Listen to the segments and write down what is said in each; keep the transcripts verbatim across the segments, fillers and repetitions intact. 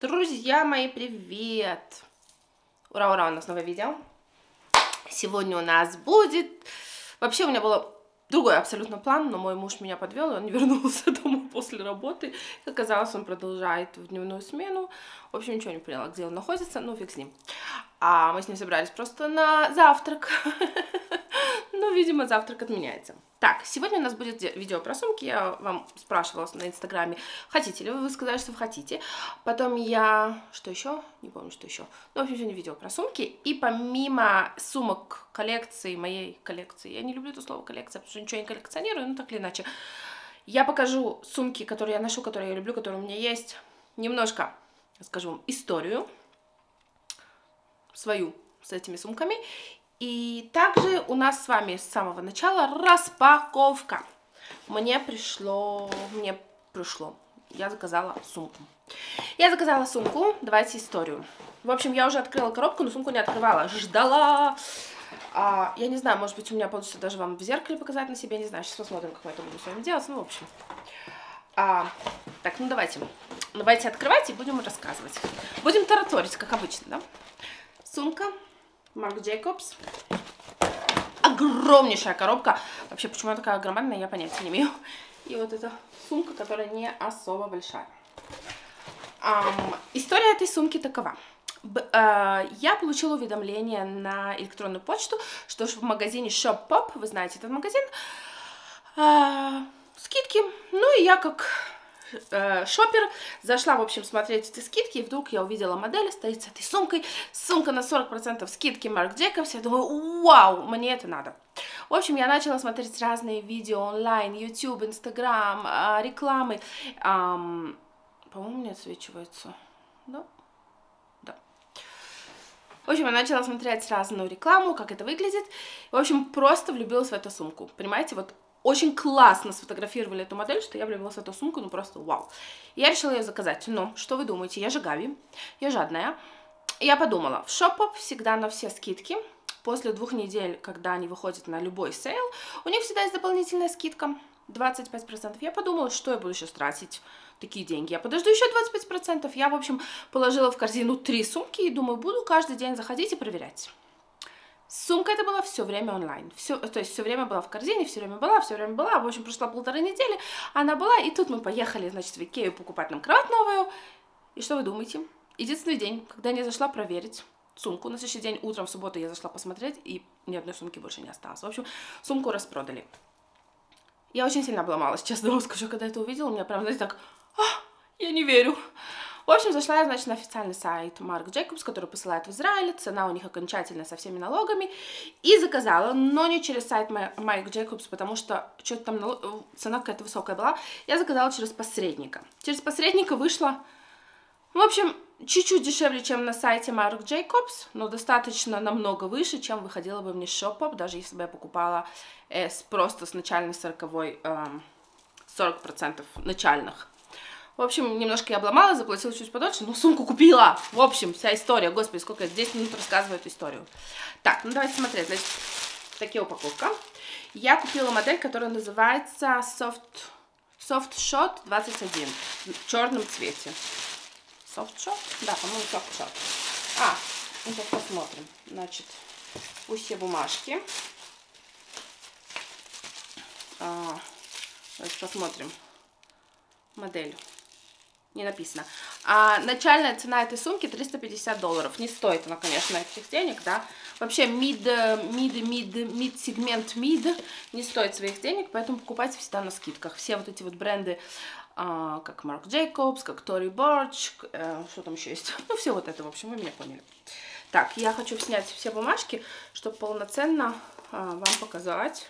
Друзья мои, привет! Ура, ура, у нас новое видео. Сегодня у нас будет... Вообще у меня был другой абсолютно план, но мой муж меня подвел, и он вернулся домой после работы. Как оказалось, он продолжает в дневную смену. В общем, ничего не поняла, где он находится, ну фиг с ним. А мы с ним собрались просто на завтрак. Ну, видимо, завтрак отменяется. Так, сегодня у нас будет видео про сумки. Я вам спрашивала на инстаграме, хотите ли вы, вы сказали, что вы хотите. Потом я... Что еще? Не помню, что еще. Ну, в общем, сегодня видео про сумки. И помимо сумок коллекции, моей коллекции, я не люблю это слово коллекция, потому что ничего не коллекционирую, но так или иначе, я покажу сумки, которые я ношу, которые я люблю, которые у меня есть. Немножко расскажу вам историю свою с этими сумками. И также у нас с вами с самого начала распаковка. Мне пришло... Мне пришло. Я заказала сумку. Я заказала сумку. Давайте историю. В общем, я уже открыла коробку, но сумку не открывала. Ждала. А, я не знаю, может быть, у меня получится даже вам в зеркале показать на себе. Не знаю, сейчас посмотрим, как мы это будем с вами делать. Ну, в общем. А, так, ну давайте. Давайте открывать и будем рассказывать. Будем тараторить, как обычно, да? Сумка. Марк Джейкобс. Огромнейшая коробка. Вообще, почему она такая огромная, я понятия не имею. И вот эта сумка, которая не особо большая. Um, история этой сумки такова. Б, э, я получила уведомление на электронную почту, что в магазине Shopbop, вы знаете этот магазин, э, скидки. Ну и я как... шоппер, зашла, в общем, смотреть эти скидки, и вдруг я увидела модель, стоит с этой сумкой, сумка на сорок процентов скидки Марк Джейкобс, я думаю, вау, мне это надо. В общем, я начала смотреть разные видео онлайн, YouTube, Instagram, рекламы, эм, по-моему, не отсвечивается, да? Да. В общем, я начала смотреть разную рекламу, как это выглядит, в общем, просто влюбилась в эту сумку, понимаете, вот. Очень классно сфотографировали эту модель, что я влюбилась в эту сумку, ну просто вау. Я решила ее заказать, но что вы думаете, я же Гави, я жадная. Я подумала, в Shopbop всегда на все скидки, после двух недель, когда они выходят на любой сейл, у них всегда есть дополнительная скидка, двадцать пять процентов. Я подумала, что я буду сейчас тратить такие деньги, я подожду еще двадцать пять процентов. Я, в общем, положила в корзину три сумки и думаю, буду каждый день заходить и проверять. Сумка это была все время онлайн, все, то есть все время была в корзине, все время была, все время была, в общем, прошла полторы недели, она была, и тут мы поехали, значит, в Икею покупать нам кровать новую, и что вы думаете? Единственный день, когда я не зашла проверить сумку, на следующий день утром в субботу я зашла посмотреть, и ни одной сумки больше не осталось, в общем, сумку распродали. Я очень сильно обломалась, честно вам скажу, когда это увидела, у меня прям, знаете, так, а, я не верю. В общем, зашла я, значит, на официальный сайт Марк Джейкобс, который посылает в Израиль, цена у них окончательная со всеми налогами, и заказала, но не через сайт Марк Джейкобс, потому что что-то там нал... цена какая-то высокая была, я заказала через посредника. Через посредника вышла, в общем, чуть-чуть дешевле, чем на сайте Марк Джейкобс, но достаточно намного выше, чем выходила бы мне Shopbop, даже если бы я покупала э, с, просто с начальной сороковой, э, сорок процентов начальных. В общем, немножко я обломала, заплатила чуть подольше, но сумку купила. В общем, вся история. Господи, сколько я десять минут рассказываю эту историю. Так, ну давайте смотреть. Значит, такие упаковка. Я купила модель, которая называется Soft, Soft Shot двадцать один в черном цвете. Soft Shot? Да, по-моему, Soft Shot. А, ну сейчас посмотрим. Значит, все бумажки. А, давайте посмотрим. Модель. Не написано. А начальная цена этой сумки триста пятьдесят долларов. Не стоит она, конечно, этих денег, да. Вообще, мид, мид, мид, мид, сегмент мид не стоит своих денег, поэтому покупайте всегда на скидках. Все вот эти вот бренды, а, как Марк Джейкобс, как Tory Burch, э, что там еще есть? Ну, все вот это, в общем, вы меня поняли. Так, я хочу снять все бумажки, чтобы полноценно а, вам показать.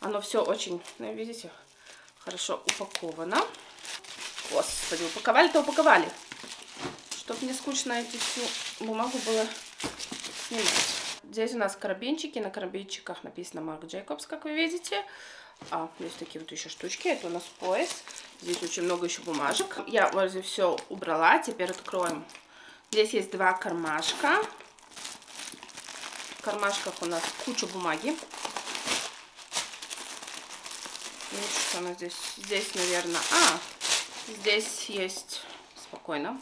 Оно все очень, ну, видите, хорошо упаковано. Господи, упаковали-то упаковали. Чтоб не скучно эти всю бумагу было снимать. Здесь у нас карабинчики. На карабинчиках написано Марк Джейкобс, как вы видите. А, есть такие вот еще штучки. Это у нас пояс. Здесь очень много еще бумажек. Я вроде все убрала. Теперь откроем. Здесь есть два кармашка. В кармашках у нас куча бумаги. Ну, что она здесь? Здесь, наверное... А! Здесь есть, спокойно,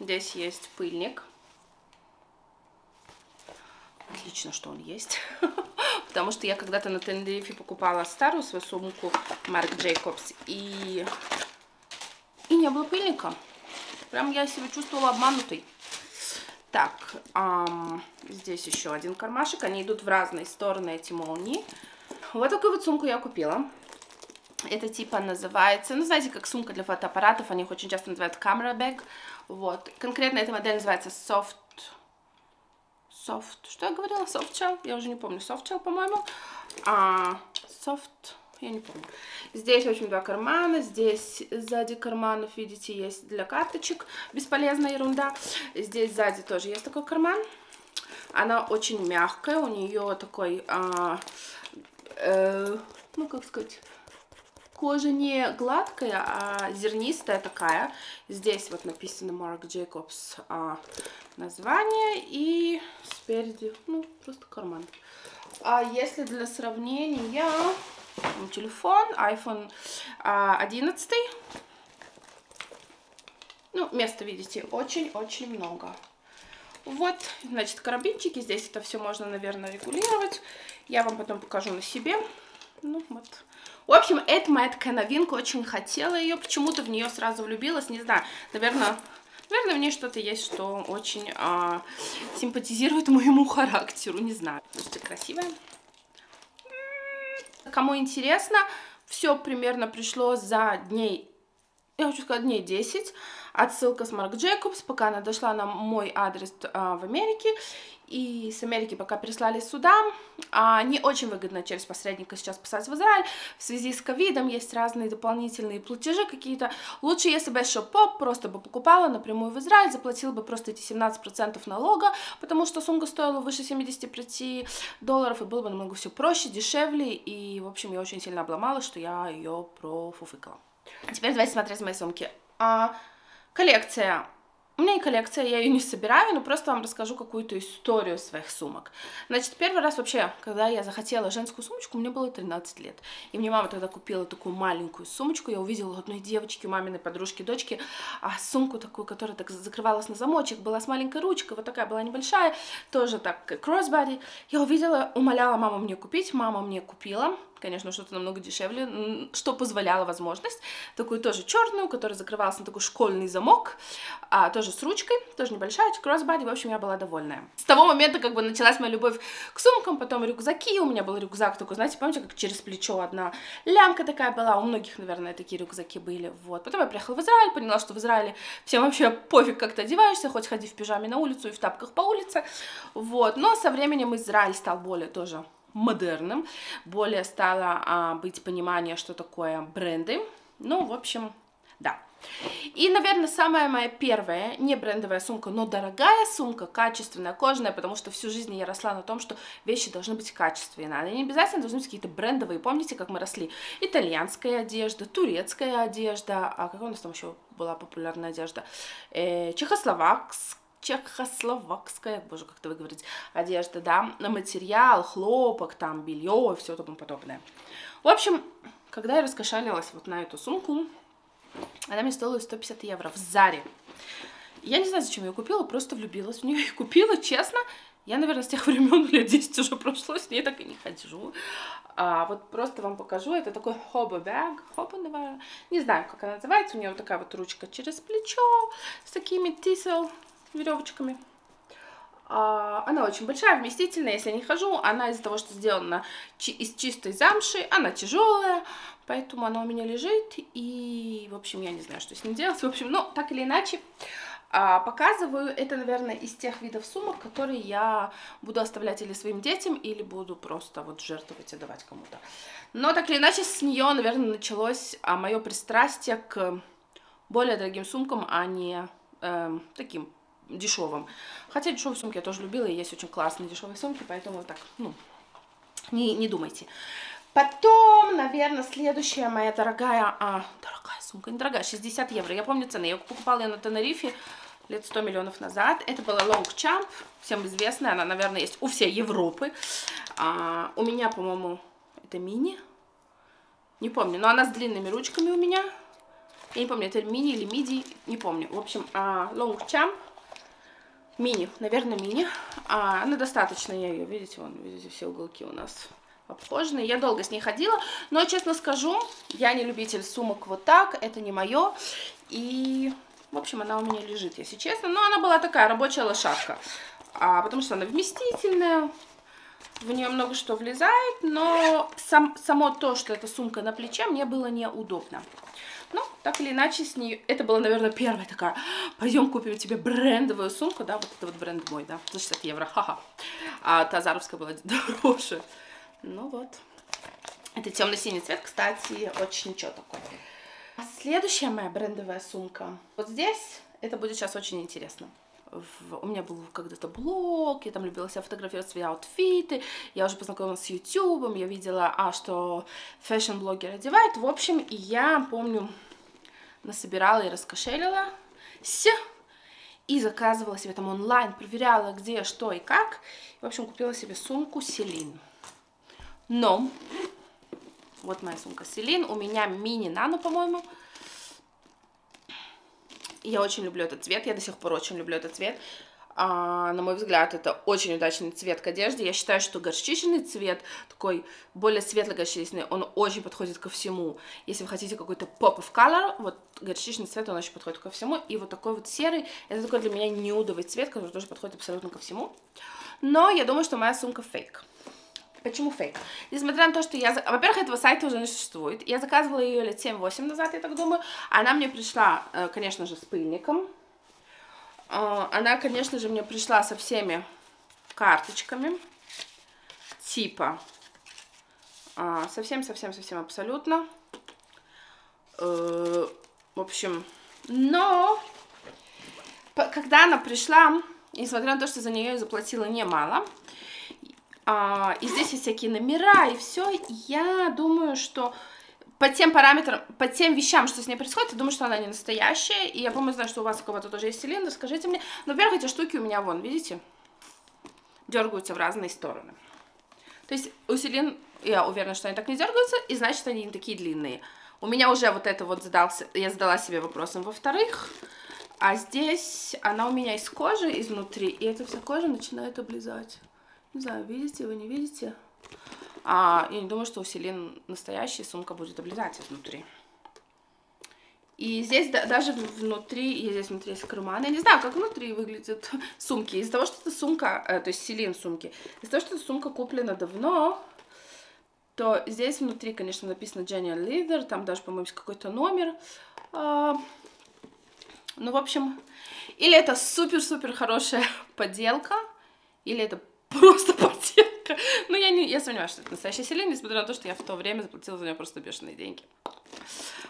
Здесь есть пыльник. Отлично, что он есть. Потому что я когда-то на Тенерифе покупала старую свою сумку Марк Джейкобс. И... и не было пыльника. Прям я себя чувствовала обманутой. Так, эм, здесь еще один кармашек. Они идут в разные стороны, эти молнии. Вот такую вот сумку я купила. Это типа называется, ну знаете, как сумка для фотоаппаратов, они их очень часто называют camera bag. Вот, конкретно эта модель называется Soft... Soft... Что я говорила? Soft Shell? Я уже не помню. Soft Shell, по-моему. А, soft... Я не помню. Здесь, в общем, два кармана. Здесь сзади карманов, видите, есть для карточек. Бесполезная ерунда. Здесь сзади тоже есть такой карман. Она очень мягкая. У нее такой... А, э, ну, как сказать... Кожа не гладкая, а зернистая такая. Здесь вот написано Marc Jacobs а, название. И спереди, ну, просто карман. А если для сравнения, телефон, iPhone а, одиннадцать. Ну, места, видите, очень-очень много. Вот, значит, карабинчики. Здесь это все можно, наверное, регулировать. Я вам потом покажу на себе. Ну, вот. В общем, это моя такая новинка, очень хотела ее, почему-то в нее сразу влюбилась, не знаю, наверное, наверное в ней что-то есть, что очень а, симпатизирует моему характеру, не знаю. Слушайте, красивая. Кому интересно, все примерно пришло за дней, я хочу сказать, дней десять. Отсылка с Марк Джейкобс, пока она дошла на мой адрес а, в Америке. И с Америки пока прислали сюда. А, не очень выгодно через посредника сейчас писать в Израиль. В связи с ковидом есть разные дополнительные платежи какие-то. Лучше, если бы я Shopbop просто бы покупала напрямую в Израиль, заплатила бы просто эти семнадцать процентов налога, потому что сумка стоила выше семидесяти пяти долларов, и было бы намного все проще, дешевле. И, в общем, я очень сильно обломалась, что я ее профуфыкала. Теперь давайте смотреть мои сумки. А, коллекция. У меня не коллекция, я ее не собираю, но просто вам расскажу какую-то историю своих сумок. Значит, первый раз вообще, когда я захотела женскую сумочку, мне было тринадцать лет. И мне мама тогда купила такую маленькую сумочку. Я увидела у одной девочки, у маминой подружки, дочки, а сумку такую, которая так закрывалась на замочек, была с маленькой ручкой, вот такая была небольшая, тоже так, crossbody. Я увидела, умоляла маму мне купить, мама мне купила. Конечно, что-то намного дешевле, что позволяла возможность. Такую тоже черную, которая закрывалась на такой школьный замок, а, тоже с ручкой, тоже небольшая, кроссбади. В общем, я была довольная. С того момента как бы началась моя любовь к сумкам, потом рюкзаки. У меня был рюкзак такой, знаете, помните, как через плечо одна лямка такая была. У многих, наверное, такие рюкзаки были. Вот. Потом я приехала в Израиль, поняла, что в Израиле всем вообще пофиг, как ты одеваешься, хоть ходи в пижаме на улицу и в тапках по улице. Вот. Но со временем Израиль стал более тоже... модерным, более стало а, быть понимание, что такое бренды, ну, в общем, да. И, наверное, самая моя первая, не брендовая сумка, но дорогая сумка, качественная, кожаная, потому что всю жизнь я росла на том, что вещи должны быть качественные, они не обязательно должны быть какие-то брендовые, помните, как мы росли, итальянская одежда, турецкая одежда, а какая у нас там еще была популярная одежда, э, чехословакская, чехословакская, боже, как-то вы говорите, одежда, да, материал, хлопок, там, белье и все тому подобное. В общем, когда я раскошелилась вот на эту сумку, она мне стоила сто пятьдесят евро в Заре. Я не знаю, зачем я ее купила, просто влюбилась в нее и купила, честно. Я, наверное, с тех времен лет десять уже прошло, с ней так и не хожу. А, вот просто вам покажу, это такой хобо-бэг, хобо, наверное, не знаю, как она называется, у нее вот такая вот ручка через плечо с такими тисел... веревочками. Она очень большая, вместительная, если я не хожу. Она из-за того, что сделана из чистой замши, она тяжелая, поэтому она у меня лежит. И, в общем, я не знаю, что с ней делать. В общем, ну, так или иначе, показываю. Это, наверное, из тех видов сумок, которые я буду оставлять или своим детям, или буду просто вот жертвовать и давать кому-то. Но, так или иначе, с нее, наверное, началось мое пристрастие к более дорогим сумкам, а не э, таким дешевым. Хотя дешевые сумки я тоже любила, и есть очень классные дешевые сумки, поэтому так, ну, не, не думайте. Потом, наверное, следующая моя дорогая, а, дорогая сумка, недорогая, шестьдесят евро. Я помню цены, я покупала ее на Тенерифе лет сто миллионов назад. Это была Longchamp, всем известная, она, наверное, есть у всей Европы. А, у меня, по-моему, это мини, не помню, но она с длинными ручками у меня. Я не помню, это мини или миди, не помню. В общем, Longchamp мини, наверное, мини. А, она достаточно, я ее, видите, вон, видите, все уголки у нас обхоженные. Я долго с ней ходила, но, честно скажу, я не любитель сумок вот так, это не мое. И, в общем, она у меня лежит, если честно. Но она была такая рабочая лошадка, а, потому что она вместительная. В нее много что влезает, но сам, само то, что эта сумка на плече, мне было неудобно. Ну, так или иначе, с ней... Это была, наверное, первая такая, пойдем купим тебе брендовую сумку, да, вот это вот бренд мой, да, за шестьдесят евро, ха-ха. А тазаровская была дороже. Ну вот. Это темно-синий цвет, кстати, очень ничего такой. Следующая моя брендовая сумка. Вот здесь, это будет сейчас очень интересно. В... У меня был когда-то блог, я там любила себя фотографировать, свои аутфиты, я уже познакомилась с ютубом, я видела, а, что фэшн-блогеры одевают, в общем, и я, помню, насобирала и раскошелила, и заказывала себе там онлайн, проверяла, где, что и как, и, в общем, купила себе сумку Céline. Но, вот моя сумка Céline, у меня мини-нано, по-моему. Я очень люблю этот цвет, я до сих пор очень люблю этот цвет. А, на мой взгляд, это очень удачный цвет к одежде. Я считаю, что горчичный цвет, такой более светло-горчичный, он очень подходит ко всему. Если вы хотите какой-то pop of color, вот горчичный цвет, он очень подходит ко всему. И вот такой вот серый, это такой для меня нюдовый цвет, который тоже подходит абсолютно ко всему. Но я думаю, что моя сумка фейк. Почему фейк? Несмотря на то, что я... Во-первых, этого сайта уже не существует. Я заказывала ее лет семь-восемь назад, я так думаю. Она мне пришла, конечно же, с пыльником. Она, конечно же, мне пришла со всеми карточками. Типа. Совсем-совсем-совсем абсолютно. В общем... Но... Когда она пришла, несмотря на то, что за нее я заплатила немало... А, и здесь есть всякие номера, и все. И я думаю, что по тем параметрам, по тем вещам, что с ней происходит, я думаю, что она не настоящая. И я, по-моему, знаю, что у вас у кого-то тоже есть Céline, скажите мне. Но, во-первых, эти штуки у меня, вон, видите, дергаются в разные стороны. То есть у Céline, я уверена, что они так не дергаются, и значит, они не такие длинные. У меня уже вот это вот задался, я задала себе вопросом. Во-вторых, а здесь она у меня из кожи, изнутри, и эта вся кожа начинает облизать. Не знаю, видите, вы не видите. А, я не думаю, что у Céline настоящая сумка будет облезать изнутри. И здесь да, даже внутри, и здесь внутри есть карман. Я не знаю, как внутри выглядят сумки. Из-за того, что это сумка, э, то есть Céline сумки, из-за того, что эта сумка куплена давно, то здесь внутри, конечно, написано Genial Leader, там даже, по-моему, какой-то номер. А, ну, в общем, или это супер-супер хорошая поделка, или это просто подделка. Ну, я, не, я сомневаюсь, что это настоящая Céline, несмотря на то, что я в то время заплатила за нее просто бешеные деньги.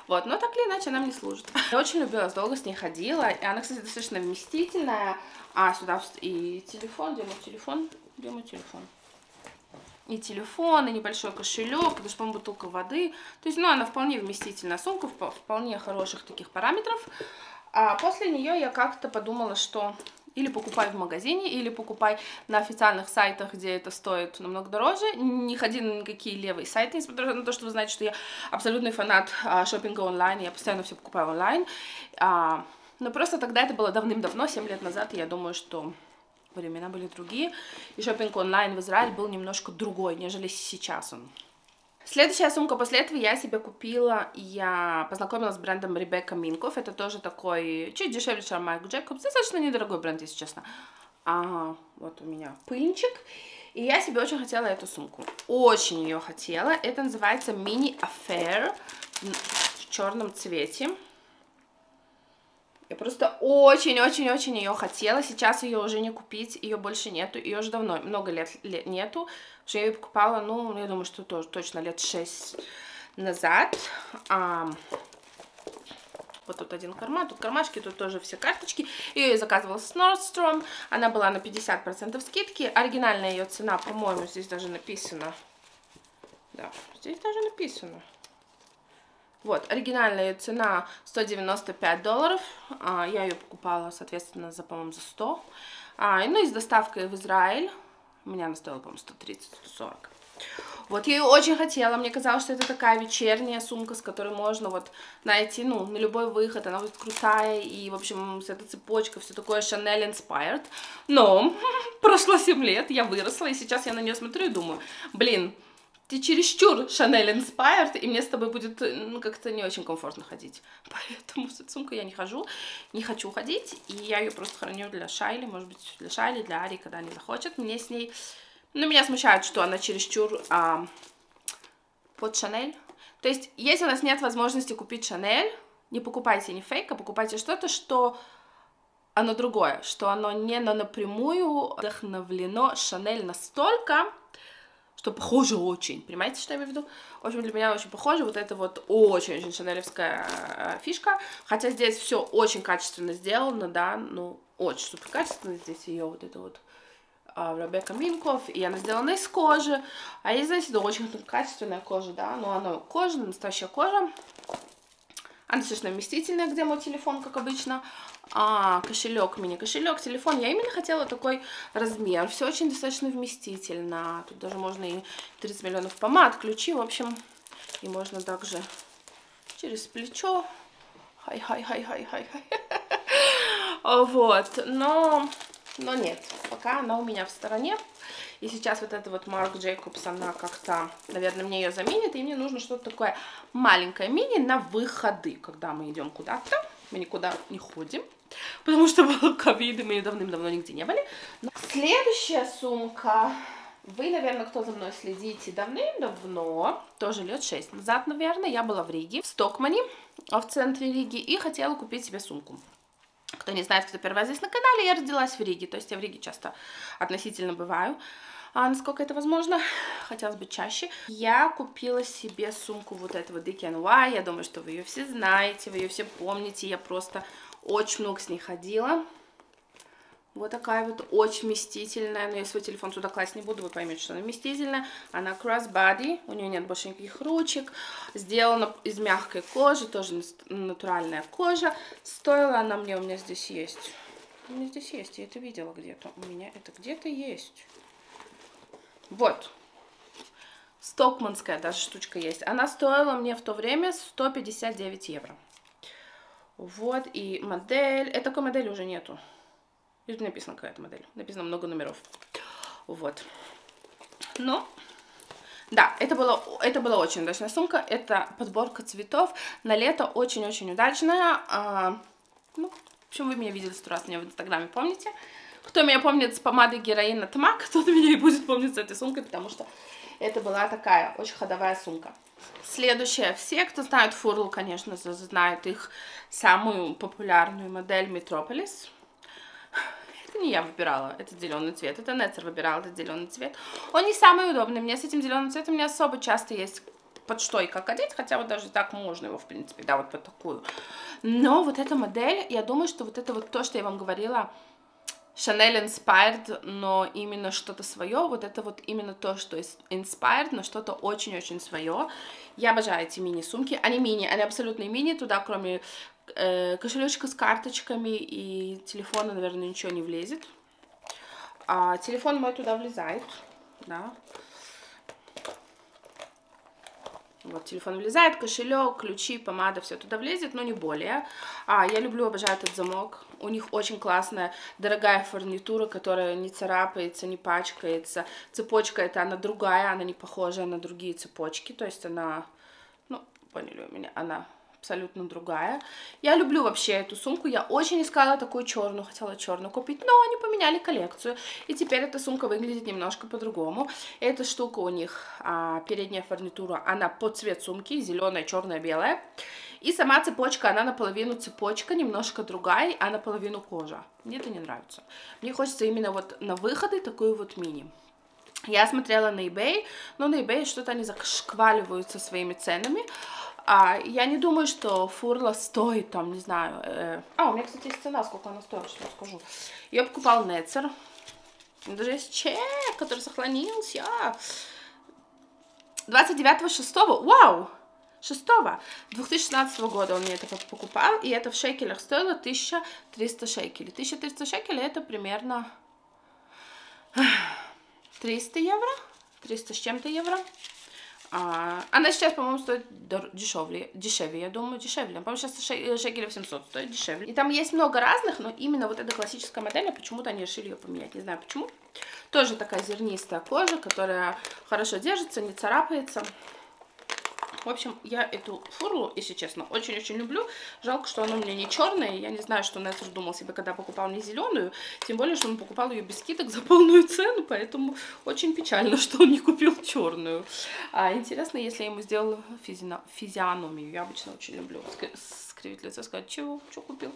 Вот, но так или иначе она мне служит. Я очень любила, долго с ней ходила. И она, кстати, достаточно вместительная. А, сюда и телефон, где мой телефон? Где мой телефон? И телефон, и небольшой кошелек, потому что, по-моему, бутылка воды. То есть, ну, она вполне вместительная сумка, вполне хороших таких параметров. А после нее я как-то подумала, что... Или покупай в магазине, или покупай на официальных сайтах, где это стоит намного дороже. Не ходи на никакие левые сайты, несмотря на то, что вы знаете, что я абсолютный фанат а, шопинга онлайн, я постоянно все покупаю онлайн. А, но просто тогда это было давным-давно, семь лет назад, и я думаю, что времена были другие. И шопинг онлайн в Израиле был немножко другой, нежели сейчас он. Следующая сумка после этого я себе купила, я познакомилась с брендом Rebecca Minkoff, это тоже такой, чуть дешевле, чем Марк Джекобс, достаточно недорогой бренд, если честно. Ага, вот у меня пыльничек, и я себе очень хотела эту сумку, очень ее хотела, это называется Mini Affair в черном цвете. Я просто очень-очень-очень ее хотела, сейчас ее уже не купить, ее больше нету, ее уже давно, много лет, лет нету, что я ее покупала, ну, я думаю, что тоже точно лет шесть назад. А, вот тут один карман, тут кармашки, тут тоже все карточки, ее я заказывала с Nordstrom, она была на пятьдесят процентов скидки, оригинальная ее цена, по-моему, здесь даже написано, да, здесь даже написано. Вот, оригинальная цена сто девяносто пять долларов, а, я ее покупала, соответственно, за, по-моему, за сто, а, ну и с доставкой в Израиль, у меня она стоила, по-моему, сто тридцать - сто сорок, Вот я ее очень хотела, мне казалось, что это такая вечерняя сумка, с которой можно вот найти, ну, на любой выход, она вот крутая, и, в общем, вся эта цепочка, все такое Chanel Inspired, но прошло семь лет, я выросла, и сейчас я на нее смотрю и думаю, блин, ты чересчур Chanel Inspired, и мне с тобой будет, ну, как-то не очень комфортно ходить. Поэтому с этой сумкой я не хожу, не хочу ходить, и я ее просто храню для Шайли, может быть, для Шайли, для Ари, когда они захочет. Мне с ней... Ну, меня смущает, что она чересчур а, под Шанель. То есть, если у нас нет возможности купить Шанель, не покупайте не фейк, а покупайте что-то, что... Оно другое, что оно не на напрямую вдохновлено Шанель настолько... что похоже очень, понимаете, что я имею в виду? В общем, для меня очень похоже, вот это вот очень-очень шанелевская фишка, хотя здесь все очень качественно сделано, да, ну, очень супер качественно, здесь ее вот это вот Ребекка Минкофф, и она сделана из кожи, а здесь, знаете, это очень качественная кожа, да, но она кожа, настоящая кожа, она, естественно, вместительная, где мой телефон, как обычно. А, кошелек, мини-кошелек, телефон. Я именно хотела такой размер. Все очень достаточно вместительно. Тут даже можно и тридцать миллионов помад, ключи, в общем. И можно также через плечо. Хай-хай-хай-хай-хай-хай. Вот, но... Но нет, пока она у меня в стороне. И сейчас вот эта вот Марк Джейкобс, она как-то, наверное, мне ее заменит. И мне нужно что-то такое маленькое мини на выходы, когда мы идем куда-то. Мы никуда не ходим, потому что было ковид, мы давным-давно нигде не были. Но... Следующая сумка. Вы, наверное, кто за мной следите давным-давно, тоже лет шесть назад, наверное, я была в Риге, в Стокмане, в центре Риги, и хотела купить себе сумку. Кто не знает, кто первый раз здесь на канале, я родилась в Риге, то есть я в Риге часто относительно бываю, а насколько это возможно, хотелось бы чаще. Я купила себе сумку вот этого ди кей эн уай, я думаю, что вы ее все знаете, вы ее все помните, я просто очень много с ней ходила. Вот такая вот, очень вместительная, но я свой телефон сюда класть не буду, вы поймете, что она вместительная. Она crossbody, у нее нет больше никаких ручек, сделана из мягкой кожи, тоже натуральная кожа. Стоила она мне, у меня здесь есть, у меня здесь есть, я это видела где-то, у меня это где-то есть. Вот, стокманская даже штучка есть, она стоила мне в то время сто пятьдесят девять евро. Вот, и модель, э, такой модели уже нету. И тут написано какая-то модель. Написано много номеров. Вот. Но... Да, это была, это была очень удачная сумка. Это подборка цветов. На лето очень-очень удачная. А, ну, в общем, вы меня видели сто раз, меня в Инстаграме помните. Кто меня помнит с помадой героин от Мак, тот меня и будет помнить с этой сумкой, потому что это была такая очень ходовая сумка. Следующая. Все, кто знает Фурлу, конечно, знают их самую популярную модель Metropolis. Не я выбирала этот зеленый цвет, это Нетер выбирала этот зеленый цвет. Он не самый удобный, мне с этим зеленым цветом не особо часто есть под что и как одеть, хотя вот даже так можно его, в принципе, да, вот под такую. Но вот эта модель, я думаю, что вот это вот то, что я вам говорила, Chanel Inspired, но именно что-то свое, вот это вот именно то, что Inspired, но что-то очень-очень свое. Я обожаю эти мини-сумки, они мини, они абсолютно мини, туда кроме... кошелечка с карточками и телефона, наверное, ничего не влезет. А телефон мой туда влезает, да. Вот телефон влезает, кошелек, ключи, помада, все туда влезет, но не более. А, я люблю, обожаю этот замок. У них очень классная, дорогая фурнитура, которая не царапается, не пачкается. Цепочка эта, она другая, она не похожая на другие цепочки, то есть она, ну, поняли меня, она... абсолютно другая. Я люблю вообще эту сумку, я очень искала такую черную, хотела черную купить, но они поменяли коллекцию, и теперь эта сумка выглядит немножко по-другому. Эта штука у них, а, передняя фурнитура, она по цвет сумки, зеленая, черная, белая, и сама цепочка, она наполовину цепочка, немножко другая, а наполовину кожа. Мне это не нравится. Мне хочется именно вот на выходы такую вот мини. Я смотрела на eBay, но на eBay что-то они зашкваливаются своими ценами. А, я не думаю, что Фурла стоит там, не знаю. Э... А, у меня, кстати, есть цена, сколько она стоит, что я скажу. Ее покупал Нетцер. Даже есть чек, который сохранился. двадцать девятого шестого, вау! шестого две тысячи шестнадцатого года он мне это покупал. И это в шекелях стоило тысяча триста шекелей. тысяча триста шекелей это примерно триста евро. триста с чем-то евро. А, она сейчас, по-моему, стоит дешевле, дешевле, я думаю, дешевле. По-моему, сейчас шекелей семьсот стоит дешевле. И там есть много разных, но именно вот эта классическая модель, почему-то они решили ее поменять, не знаю почему. Тоже такая зернистая кожа, которая хорошо держится, не царапается. В общем, я эту фурлу, если честно, очень-очень люблю. Жалко, что она у меня не черная. Я не знаю, что Нестор думал себе, когда покупал мне зеленую. Тем более, что он покупал ее без скидок за полную цену. Поэтому очень печально, что он не купил черную. А, интересно, если я ему сделала физиономию. Я обычно очень люблю скривить лицо, сказать, чего, что купил.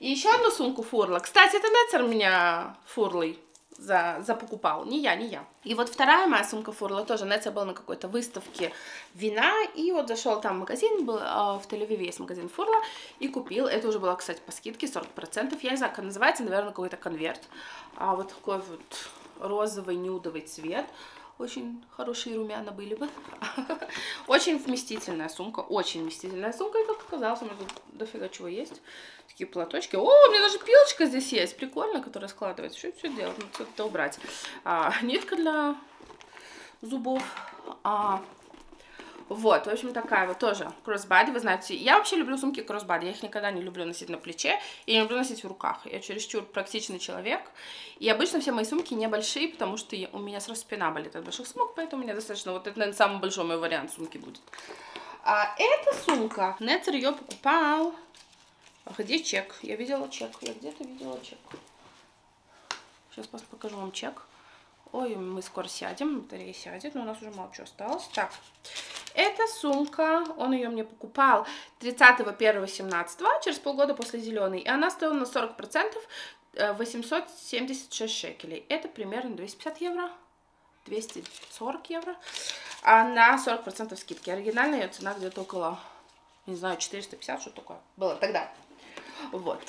И еще одну сумку Фурла. Кстати, это Нестор меня фурлой За, за покупал. Не я, не я. И вот вторая моя сумка Фурла тоже. Нетса была на какой-то выставке вина. И вот зашел там магазин, был, э, в Тель-Авиве есть магазин Фурла. И купил. Это уже было, кстати, по скидке сорок процентов. Я не знаю, как называется. Наверное, какой-то конверт. А вот такой вот розовый нюдовый цвет. Очень хорошие румяна были бы. Очень вместительная сумка. Очень вместительная сумка. И, как оказалось, у меня тут дофига чего есть. Такие платочки. О, у меня даже пилочка здесь есть. Прикольно, которая складывается. Что все делать? Надо что-то убрать. А, нитка для зубов. А, вот, в общем, такая вот тоже кроссбади. Вы знаете, я вообще люблю сумки кроссбади. Я их никогда не люблю носить на плече. И не люблю носить в руках. Я чересчур практичный человек. И обычно все мои сумки небольшие, потому что у меня сразу спина болит от больших сумок. Поэтому мне достаточно... Вот это, наверное, самый большой мой вариант сумки будет. А эта сумка... Нетер ее покупал... А где чек? Я видела чек. Я где-то видела чек. Сейчас покажу вам чек. Ой, мы скоро сядем. Батарея сядет, но у нас уже мало чего осталось. Так, эта сумка, он ее мне покупал тридцатого первого семнадцатого, через полгода после зеленой. И она стоила на сорок процентов восемьсот семьдесят шесть шекелей. Это примерно двести пятьдесят евро. двести сорок евро. А на сорок процентов скидки. Оригинальная ее цена где-то около, не знаю, четыреста пятьдесят, что такое было тогда. Вот.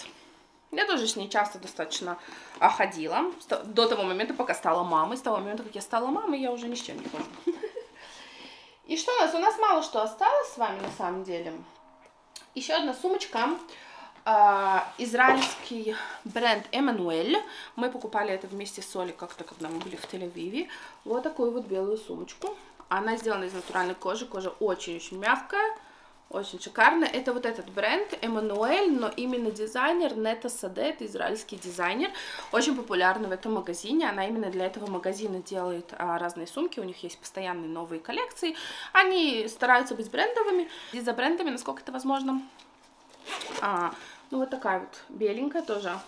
Я тоже с ней часто достаточно ходила. До того момента, пока стала мамой. С того момента, как я стала мамой, я уже ни с чем не хожу. И что у нас? У нас мало что осталось с вами на самом деле. Еще одна сумочка. Израильский бренд Emmanuel. Мы покупали это вместе с Олей как-то, когда мы были в Тель-Авиве. Вот такую вот белую сумочку. Она сделана из натуральной кожи. Кожа очень-очень мягкая. Очень шикарно. Это вот этот бренд Эммануэль, но именно дизайнер Нета Саде, это израильский дизайнер, очень популярный в этом магазине. Она именно для этого магазина делает а, разные сумки, у них есть постоянные новые коллекции. Они стараются быть брендовыми, и за брендами, насколько это возможно. А, ну вот такая вот беленькая тоже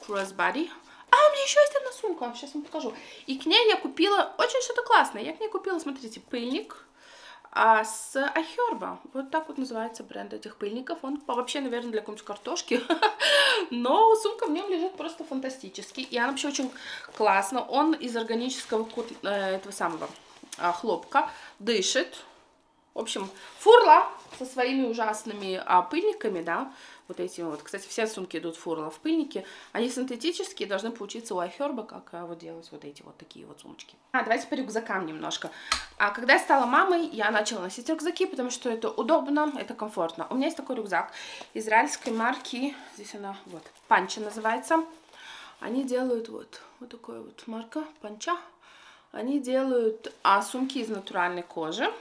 crossbody. А, у меня еще есть одна сумка, сейчас вам покажу. И к ней я купила очень что-то классное. Я к ней купила, смотрите, пыльник. А с iHerb, вот так вот называется бренд этих пыльников, он вообще, наверное, для какой-нибудь картошки, но сумка в нем лежит просто фантастически, и она вообще очень классно, он из органического этого самого хлопка, дышит, в общем, Фурла со своими ужасными пыльниками, да, вот эти вот, кстати, все сумки идут Фурла в пыльнике, они синтетические, должны получиться у iHerb, как вот делать вот эти вот такие вот сумочки. А, давайте по рюкзакам немножко. А когда я стала мамой, я начала носить рюкзаки, потому что это удобно, это комфортно. У меня есть такой рюкзак израильской марки, здесь она, вот, Панча называется. Они делают вот, вот такая вот марка, Панча. Они делают а, сумки из натуральной кожи.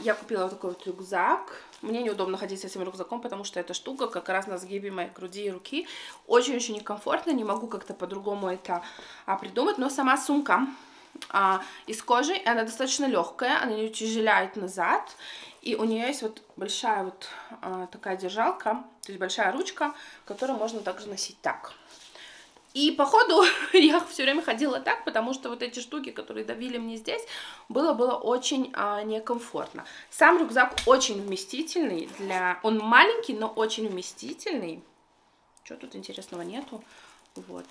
Я купила вот такой вот рюкзак. Мне неудобно ходить с этим рюкзаком, потому что эта штука как раз на сгибе моей груди и руки. Очень-очень некомфортно, не могу как-то по-другому это придумать. Но сама сумка а, из кожи, она достаточно легкая, она не утяжеляет назад. И у нее есть вот большая вот а, такая держалка, то есть большая ручка, которую можно также носить так. И, походу, я все время ходила так, потому что вот эти штуки, которые давили мне здесь, было-было очень а, некомфортно. Сам рюкзак очень вместительный. Для... Он маленький, но очень вместительный. Чего тут интересного нету? Вот.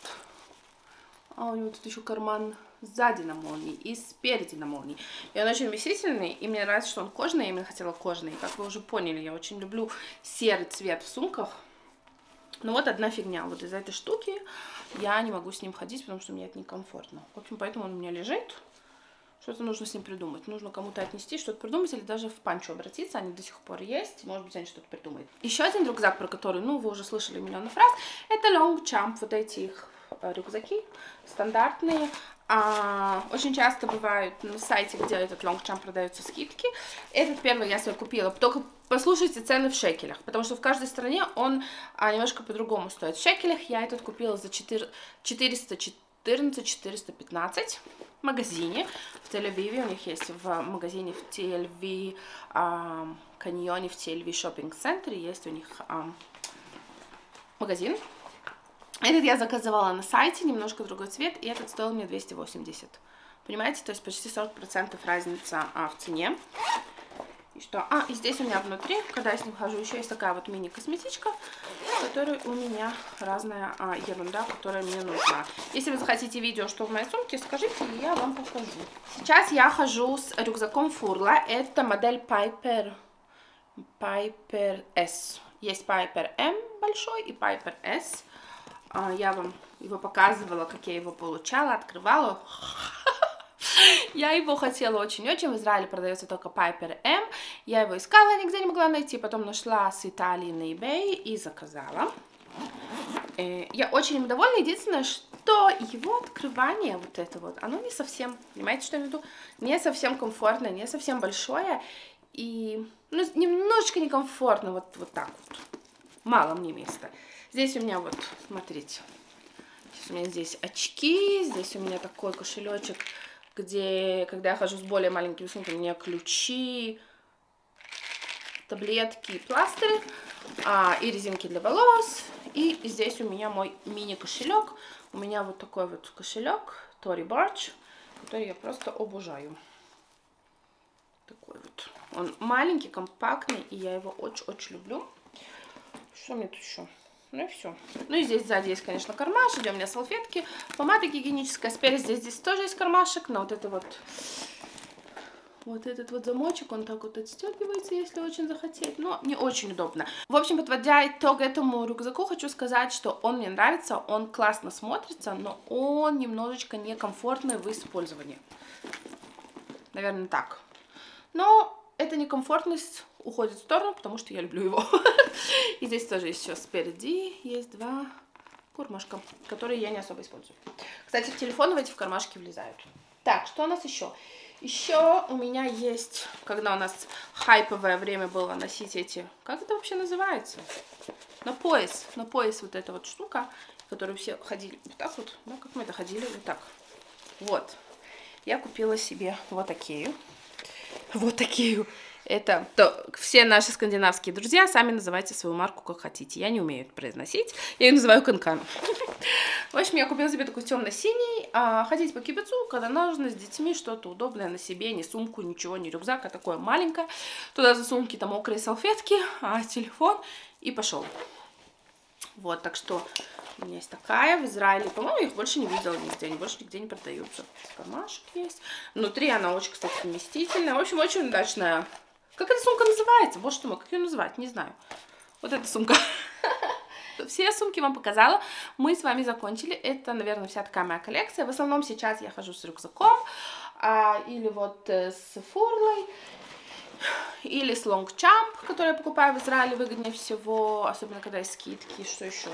А у него тут еще карман сзади на молнии и спереди на молнии. И он очень вместительный, и мне нравится, что он кожный. Я именно хотела кожный. Как вы уже поняли, я очень люблю серый цвет в сумках. Ну вот одна фигня, вот из-за этой штуки я не могу с ним ходить, потому что мне это некомфортно. В общем, поэтому он у меня лежит, что-то нужно с ним придумать. Нужно кому-то отнести, что-то придумать или даже в Панчу обратиться, они до сих пор есть, может быть, они что-то придумают. Еще один рюкзак, про который, ну, вы уже слышали миллион фраз, это Longchamp, вот эти их рюкзаки стандартные. А, очень часто бывают на сайте, где этот Longchamp продаются скидки. Этот первый я себе купила. Только послушайте цены в шекелях, потому что в каждой стране он а, немножко по-другому стоит. В шекелях я этот купила за четыреста четырнадцать - четыреста пятнадцать в магазине в Тель-Авиве. У них есть в магазине в Тель-Авиве, а, каньоне, в Тель-Авиве шоппинг-центре есть у них а, магазин. Этот я заказывала на сайте, немножко другой цвет, и этот стоил мне двести восемьдесят. Понимаете, то есть почти сорок процентов разница а, в цене. И что? А, и здесь у меня внутри, когда я с ним хожу, еще есть такая вот мини-косметичка, в которой у меня разная а, ерунда, которая мне нужна. Если вы захотите видео, что в моей сумке, скажите, и я вам покажу. Сейчас я хожу с рюкзаком Furla. Это модель Piper, Piper S. Есть Piper M большой и Piper S. Я вам его показывала, как я его получала, открывала. Я его хотела очень-очень. В Израиле продается только Piper M. Я его искала, нигде не могла найти. Потом нашла с Италии на eBay и заказала. Я очень им довольна. Единственное, что его открывание, вот это вот, оно не совсем, понимаете, что я имею в виду? Не совсем комфортное, не совсем большое. И ну, немножечко некомфортно, вот, вот так вот. Мало мне места. Здесь у меня вот, смотрите, здесь у меня здесь очки, здесь у меня такой кошелечек, где, когда я хожу с более маленькими сумками, у меня ключи, таблетки, пластыри, а, и резинки для волос. И здесь у меня мой мини-кошелек. У меня вот такой вот кошелек Tory Burch, который я просто обожаю. Такой вот. Он маленький, компактный, и я его очень-очень люблю. Что мне тут еще? Ну и все. Ну и здесь сзади есть, конечно, кармаш, где у меня салфетки, помада гигиеническая. Спереди здесь, здесь тоже есть кармашек, но вот это вот, вот этот вот замочек, он так вот отстегивается, если очень захотеть, но не очень удобно. В общем, подводя итог этому рюкзаку, хочу сказать, что он мне нравится, он классно смотрится, но он немножечко некомфортный в использовании. Наверное, так. Но эта некомфортность уходит в сторону, потому что я люблю его. И здесь тоже еще спереди есть два кармашка, которые я не особо использую. Кстати, в телефон в эти в кармашки влезают. Так, что у нас еще? Еще у меня есть, когда у нас хайповое время было носить эти... Как это вообще называется? На пояс. На пояс вот эта вот штука, которую все ходили вот так вот. Ну, как мы это ходили вот так. Вот. Я купила себе вот такие. Вот такие. Это то, все наши скандинавские друзья, сами называйте свою марку как хотите. Я не умею это произносить, я ее называю канкан. В общем, я купила себе такой темно-синий. Ходить по кибицу, когда нужно, с детьми, что-то удобное на себе, не сумку, ничего, не рюкзак, а такое маленькое. Туда засунки там мокрые салфетки, телефон и пошел. Вот, так что у меня есть такая в Израиле. По-моему, я их больше не видела нигде, они больше нигде не продаются. Кармашек есть. Внутри она очень, кстати, вместительная. В общем, очень удачная. Как эта сумка называется? Вот что мы, как ее называть, не знаю. Вот эта сумка. Все сумки вам показала. Мы с вами закончили. Это, наверное, вся такая моя коллекция. В основном сейчас я хожу с рюкзаком. А, или вот э, с Фурлой. Или с Longchamp, который я покупаю в Израиле выгоднее всего. Особенно, когда есть скидки. Что еще?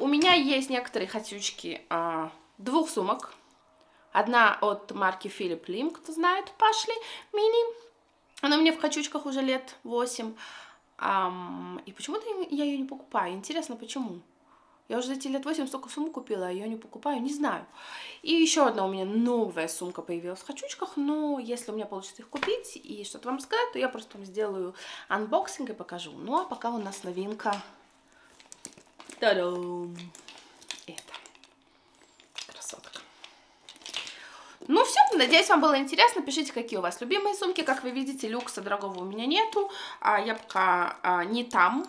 У меня есть некоторые хотючки э, двух сумок. Одна от марки Philip Lim, кто знает, Pashley Mini. Она у меня в качучках уже лет восемь. Ам, и почему-то я ее не покупаю. Интересно, почему? Я уже за эти лет восемь столько сумок купила, а ее не покупаю, не знаю. И еще одна у меня новая сумка появилась в качучках. Но если у меня получится их купить и что-то вам сказать, то я просто вам сделаю анбоксинг и покажу. Ну а пока у нас новинка. Та-дам! Это. Красотка. Ну все, надеюсь, вам было интересно. Пишите, какие у вас любимые сумки. Как вы видите, люкса дорогого у меня нету. А я пока а, не там,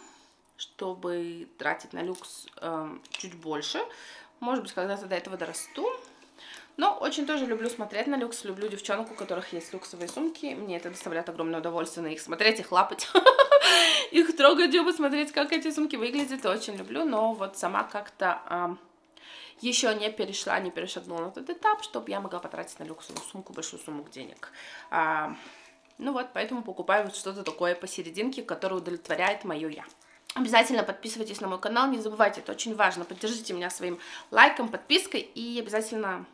чтобы тратить на люкс а, чуть больше. Может быть, когда-то до этого дорасту. Но очень тоже люблю смотреть на люкс. Люблю девчонок, у которых есть люксовые сумки. Мне это доставляет огромное удовольствие на их смотреть, их лапать. Их трогать, посмотреть, как эти сумки выглядят. Очень люблю, но вот сама как-то... Еще не перешла, не перешагнула на этот этап, чтобы я могла потратить на люксовую сумку большую сумму денег. А, ну вот, поэтому покупаю вот что-то такое посерединке, которое удовлетворяет мое я. Обязательно подписывайтесь на мой канал, не забывайте, это очень важно. Поддержите меня своим лайком, подпиской и обязательно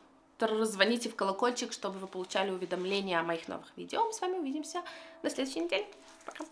звоните в колокольчик, чтобы вы получали уведомления о моих новых видео. Мы с вами увидимся на следующей неделе. Пока!